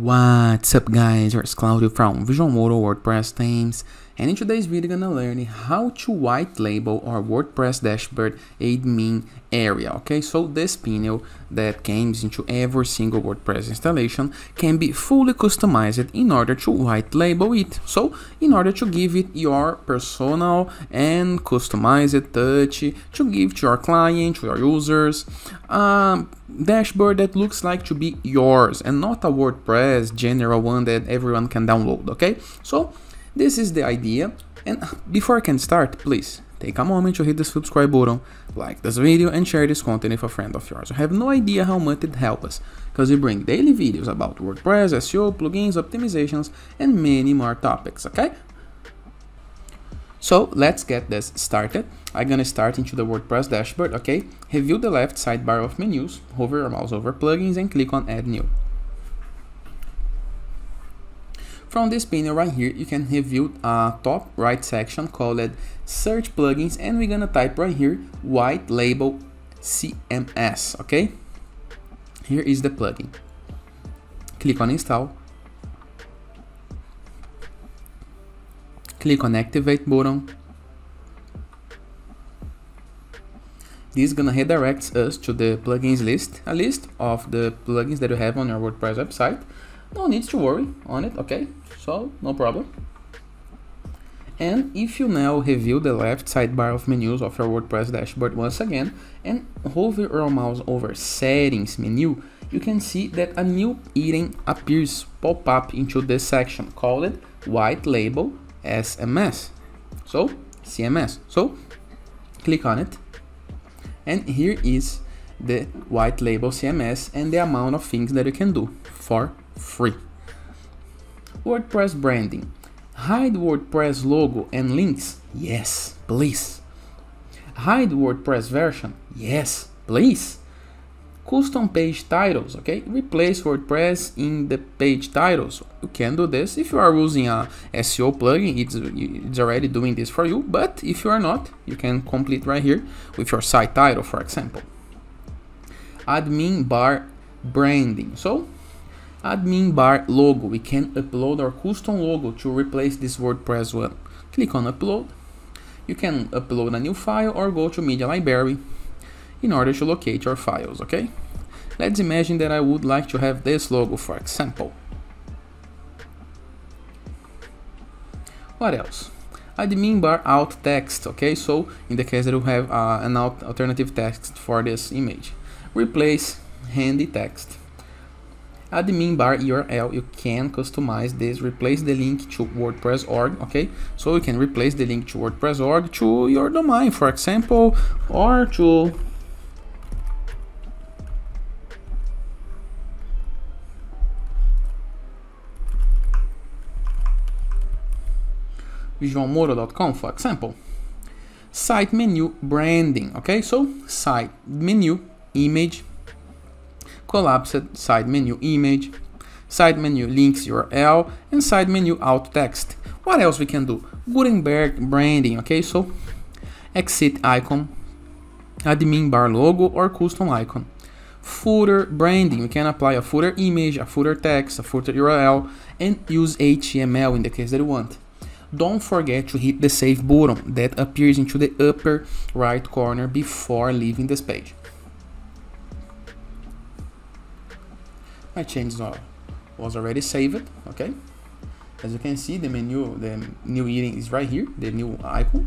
What's up guys, it's Claudio from Visualmodo WordPress themes, and in today's video I'm gonna learn how to white label our WordPress dashboard admin area. Okay, so this panel that comes into every single WordPress installation can be fully customized in order to white label it, so in order to give it your personal and customized touch to give to your client, to your users, dashboard that looks like to be yours and not a WordPress general one that everyone can download. Okay, so this is the idea, and before I can start, please take a moment to hit the subscribe button, like this video and share this content with a friend of yours. I have no idea how much it helps us, because we bring daily videos about WordPress, SEO, plugins, optimizations and many more topics, okay? So let's get this started. I'm gonna start into the WordPress dashboard, okay? Review the left sidebar of menus, hover your mouse over plugins and click on add new. From this panel right here, you can review a top right section called search plugins, and we're gonna type right here White Label CMS, okay? Here is the plugin. Click on install. Click on activate button. This is gonna redirect us to the plugins list, a list of the plugins that you have on your WordPress website. No need to worry on it, okay? So no problem. And if you now review the left sidebar of menus of your WordPress dashboard once again and hover your mouse over settings menu, you can see that a new item appears, pop up into this section called White Label SMS. So CMS. So click on it, and here is the White Label CMS and the amount of things that you can do for free. WordPress branding. Hide WordPress logo and links? Yes, please. Hide WordPress version? Yes, please. Custom page titles, okay? Replace WordPress in the page titles. You can do this if you are using a SEO plugin, it's already doing this for you, but if you are not, you can complete right here with your site title, for example. Admin bar branding. So admin bar logo, we can upload our custom logo to replace this WordPress one. Click on upload. You can upload a new file or go to media library in order to locate your files, okay? Let's imagine that I would like to have this logo, for example. What else? Admin bar alt text, okay? So in the case that you have an alternative text for this image, replace handy text. Admin bar URL, you can customize this, replace the link to WordPress.org, okay? So you can replace the link to WordPress.org to your domain, for example, or to visualmodo.com, for example. Site menu branding, okay? So site menu image, collapsed side menu image, side menu links URL, and side menu alt text. What else we can do? Gutenberg branding, okay? So exit icon, admin bar logo or custom icon. Footer branding, we can apply a footer image, a footer text, a footer URL, and use HTML in the case that you want. Don't forget to hit the save button that appears into the upper right corner before leaving this page. My change now was already saved, okay? As you can see, the menu, the new item is right here, the new icon,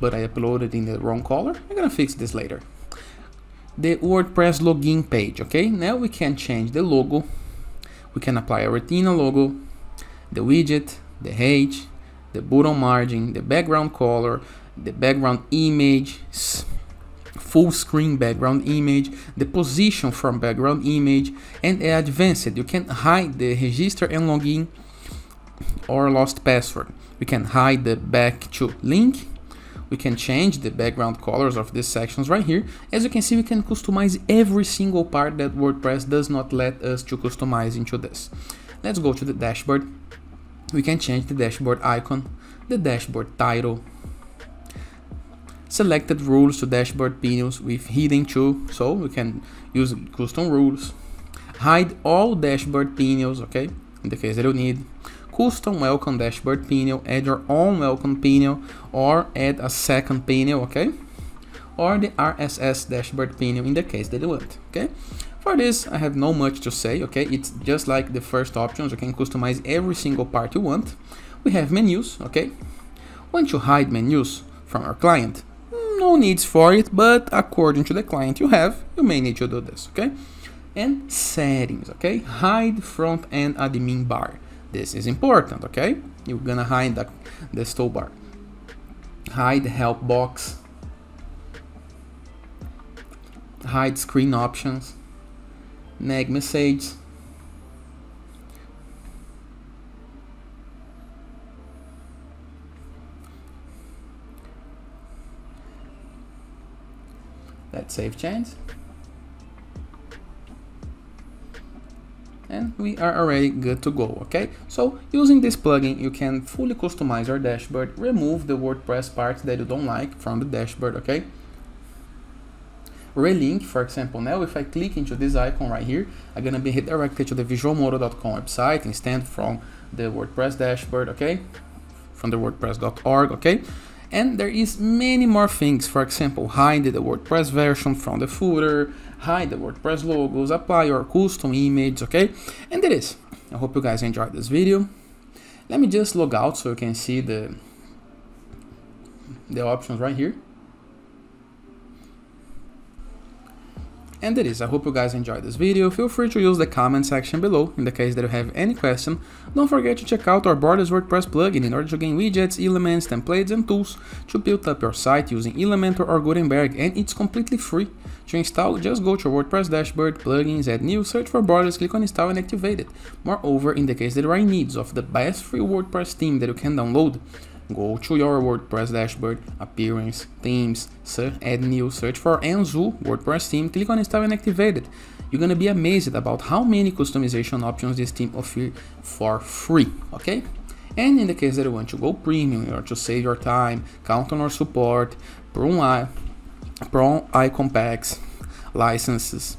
but I uploaded in the wrong color. I'm gonna fix this later. The WordPress login page, okay? Now we can change the logo. We can apply a retina logo, the widget, the H, the bottom margin, the background color, the background image, full screen background image, the position from background image, and advanced, you can hide the register and login or lost password. We can hide the back to link. We can change the background colors of these sections right here. As you can see, we can customize every single part that WordPress does not let us to customize into this. Let's go to the dashboard. We can change the dashboard icon, the dashboard title, selected rules to dashboard panels with hidden to, so we can use custom rules, hide all dashboard panels, okay? in the case that you need. Custom welcome dashboard panel, add your own welcome panel or add a second panel, okay? Or the RSS dashboard panel in the case that you want, okay? For this, I have no much to say, okay? It's just like the first options, you can customize every single part you want. We have menus, okay? Want to hide menus from our client? No needs for it, but according to the client you have, you may need to do this, okay? And settings, okay? Hide front end admin bar. This is important, okay? You're gonna hide the toolbar. Hide help box. Hide screen options. Nag message, let's save change, and we are already good to go, okay? So using this plugin you can fully customize your dashboard, remove the WordPress parts that you don't like from the dashboard, okay? Relink, for example, now if I click into this icon right here, I'm gonna be redirected to the visualmodo.com website instead from the WordPress dashboard, okay? From the WordPress.org, okay? And there is many more things, for example, hide the WordPress version from the footer, hide the WordPress logos, apply your custom image, okay? And that is, I hope you guys enjoyed this video. Let me just log out so you can see the options right here. And that is, I hope you guys enjoyed this video. Feel free to use the comment section below in the case that you have any question. Don't forget to check out our Borders WordPress plugin in order to gain widgets, elements, templates and tools to build up your site using Elementor or Gutenberg, and it's completely free. To install, just go to WordPress dashboard, plugins, add new, search for Borders, click on install and activate it. Moreover, in the case that you are in need of the best free WordPress theme that you can download, go to your WordPress dashboard, appearance, themes, search, add new, search for Anzu WordPress theme, click on install and activate it. You're gonna be amazed about how many customization options this theme offers for free, okay? And in the case that you want to go premium or to save your time, count on our support, prone icon packs, licenses,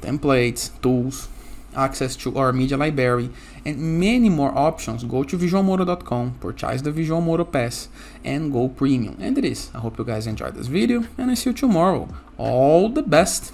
templates, tools, access to our media library and many more options, go to visualmodo.com, purchase the Visualmodo pass and go premium. And it is, I hope you guys enjoyed this video and I see you tomorrow. All the best.